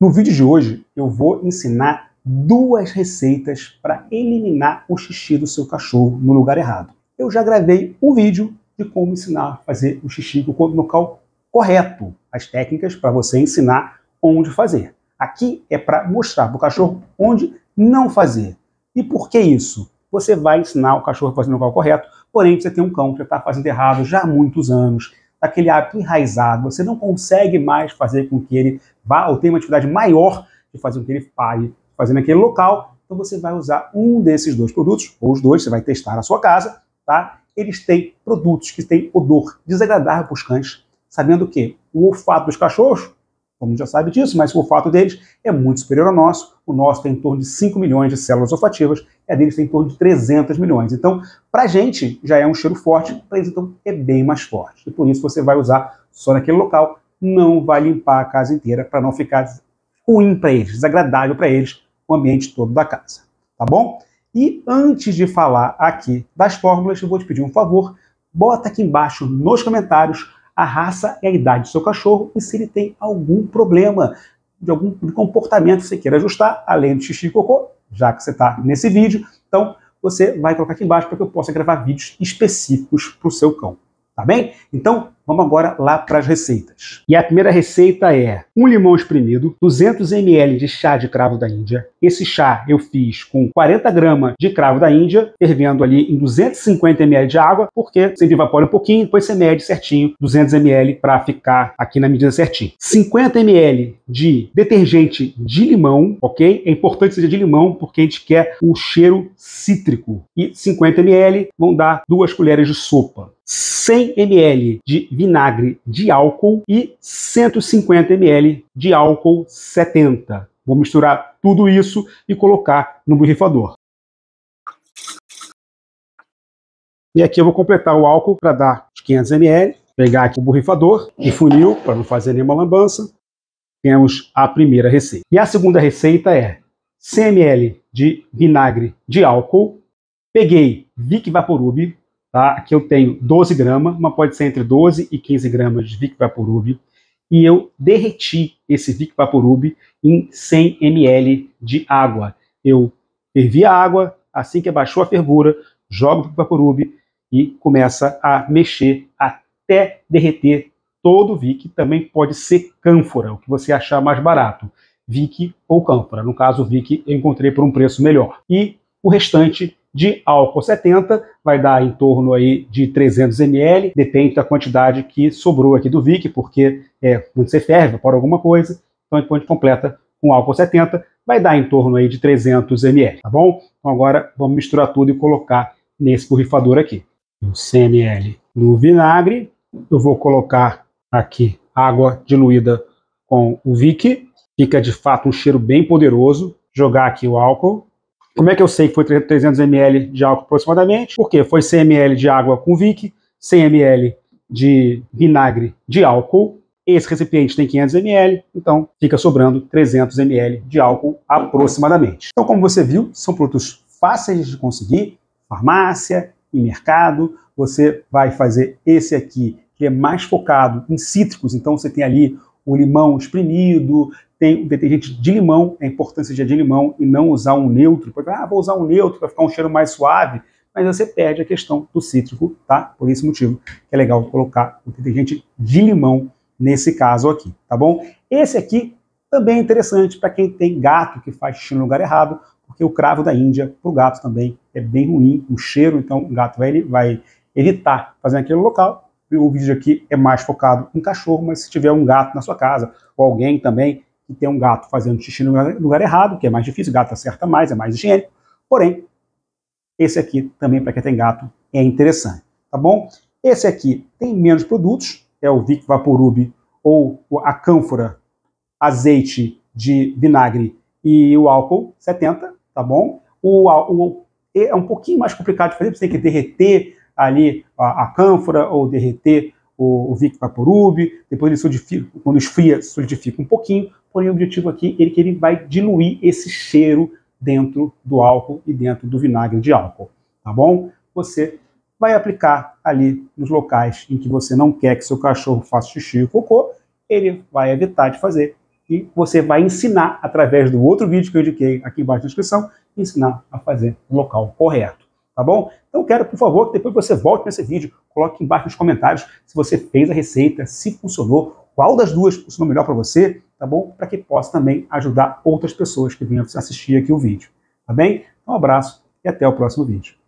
No vídeo de hoje eu vou ensinar duas receitas para eliminar o xixi do seu cachorro no lugar errado. Eu já gravei um vídeo de como ensinar a fazer o xixi no local correto, as técnicas para você ensinar onde fazer. Aqui é para mostrar para o cachorro onde não fazer. E por que isso? Você vai ensinar o cachorro a fazer no local correto, porém você tem um cão que está fazendo errado já há muitos anos, aquele hábito enraizado, você não consegue mais fazer com que ele vá ou tenha uma atividade maior de fazer com que ele pare fazendo naquele local. Então você vai usar um desses dois produtos, ou os dois, você vai testar na sua casa, tá? Eles têm produtos que têm odor desagradável para os cães, sabendo que o olfato dos cachorros, todo mundo já sabe disso, mas o olfato deles é muito superior ao nosso. O nosso tem em torno de 5 milhões de células olfativas, e a deles tem em torno de 300 milhões. Então, para a gente, já é um cheiro forte, para eles, então, é bem mais forte. E por isso você vai usar só naquele local, não vai limpar a casa inteira, para não ficar ruim para eles, desagradável para eles, o ambiente todo da casa, tá bom? E antes de falar aqui das fórmulas, eu vou te pedir um favor, bota aqui embaixo nos comentários a raça e a idade do seu cachorro e se ele tem algum problema de algum comportamento que você queira ajustar, além do xixi e cocô, já que você está nesse vídeo. Então, você vai colocar aqui embaixo para que eu possa gravar vídeos específicos para o seu cão, tá bem? Então, vamos agora lá para as receitas. E a primeira receita é um limão espremido, 200 ml de chá de cravo da Índia. Esse chá eu fiz com 40 gramas de cravo da Índia, fervendo ali em 250 ml de água, porque sempre evapora um pouquinho, depois você mede certinho, 200 ml para ficar aqui na medida certinha. 50 ml de detergente de limão, ok? É importante que seja de limão, porque a gente quer o cheiro cítrico. E 50 ml vão dar 2 colheres de sopa. 100 ml de vinagre de álcool e 150 ml de álcool 70. Vou misturar tudo isso e colocar no borrifador. E aqui eu vou completar o álcool para dar 500 ml. Pegar aqui o borrifador e funil para não fazer nenhuma lambança. Temos a primeira receita. E a segunda receita é 100 ml de vinagre de álcool. Peguei Vick VapoRub. Tá? Aqui eu tenho 12 gramas, mas pode ser entre 12 e 15 gramas de Vick VapoRub. E eu derreti esse Vick VapoRub em 100 ml de água. Eu fervi a água, assim que abaixou a fervura, jogo o Vick VapoRub e começa a mexer até derreter todo o Vick. Também pode ser cânfora, o que você achar mais barato. Vick ou cânfora. No caso, o Vick eu encontrei por um preço melhor. E o restante de álcool 70 vai dar em torno aí de 300 ml, depende da quantidade que sobrou aqui do Vick, porque quando você ferve, por alguma coisa, então a gente completa com álcool 70, vai dar em torno aí de 300 ml, tá bom? Então agora vamos misturar tudo e colocar nesse borrifador aqui. 100 ml no vinagre, eu vou colocar aqui água diluída com o Vick, fica de fato um cheiro bem poderoso, jogar aqui o álcool. Como é que eu sei que foi 300 ml de álcool aproximadamente? Porque foi 100 ml de água com Vick, 100 ml de vinagre de álcool. Esse recipiente tem 500 ml, então fica sobrando 300 ml de álcool aproximadamente. Então, como você viu, são produtos fáceis de conseguir, farmácia, em mercado. Você vai fazer esse aqui, que é mais focado em cítricos, então você tem ali o limão espremido, tem o detergente de limão, a importância de limão e não usar um neutro. Ah, vou usar um neutro para ficar um cheiro mais suave, mas você perde a questão do cítrico, tá? Por esse motivo é legal colocar o detergente de limão nesse caso aqui, tá bom? Esse aqui também é interessante para quem tem gato que faz xixi no lugar errado, porque o cravo da Índia para o gato também é bem ruim, o cheiro, então o gato vai evitar fazer naquele local. O vídeo aqui é mais focado em cachorro, mas se tiver um gato na sua casa, ou alguém também que tem um gato fazendo xixi no lugar errado, que é mais difícil, o gato acerta mais, é mais higiênico. Porém, esse aqui também, para quem tem gato, é interessante, tá bom? Esse aqui tem menos produtos, é o Vick VapoRub ou a cânfora, azeite de vinagre e o álcool 70, tá bom? É um pouquinho mais complicado de fazer, você tem que derreter ali a cânfora ou derreter o Vick VapoRub, depois ele solidifica, quando esfria, solidifica um pouquinho, porém o objetivo aqui é que ele vai diluir esse cheiro dentro do álcool e dentro do vinagre de álcool, tá bom? Você vai aplicar ali nos locais em que você não quer que seu cachorro faça xixi ou cocô, ele vai evitar de fazer e você vai ensinar, através do outro vídeo que eu indiquei aqui embaixo na descrição, ensinar a fazer no local correto, tá bom? Então quero, por favor, que depois você volte nesse vídeo, coloque embaixo nos comentários se você fez a receita, se funcionou, qual das duas funcionou melhor para você, tá bom? Para que possa também ajudar outras pessoas que venham assistir aqui o vídeo, tá bem? Um abraço e até o próximo vídeo.